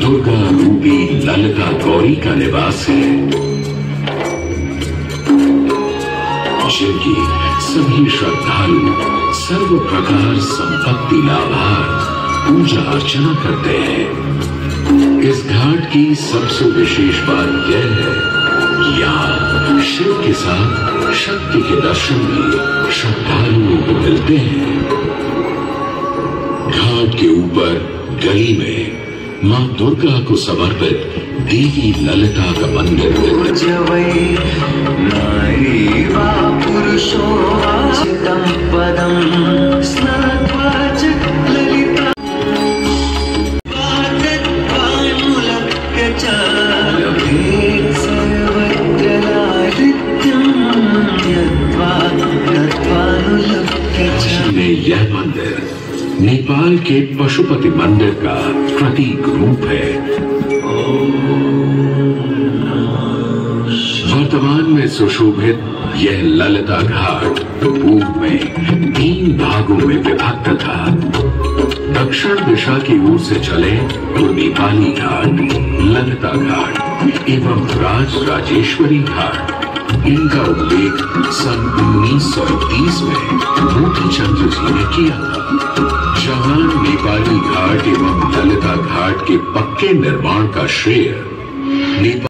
दुर्गा रूपी ललका गौरी का निवास है, जिनकी सभी श्रद्धालु सर्व प्रकार संपत्ति लाभार पूजा अर्चना करते हैं। इस घाट की सबसे विशेष बात यह है कि यहाँ शिव के साथ शक्ति के दर्शन भी श्रद्धालुओं को मिलते हैं। घाट के ऊपर गली में मां दुर्गा को समर्पित देवी ललिता का मंदिर है। यह मंदिर नेपाल के पशुपति मंदिर का प्रतीक रूप है। वर्तमान में सुशोभित यह ललिता घाट पूर्व में 3 भागों में विभक्त था। दक्षिण दिशा की ओर से चले तो नेपाली घाट, ललिता घाट एवं राजेश्वरी घाट, इनका उल्लेख सन 1931 में मोतीचंद्र जी ने किया था। जहां नेपाली घाट एवं ललिता घाट के पक्के निर्माण का श्रेय नेपाल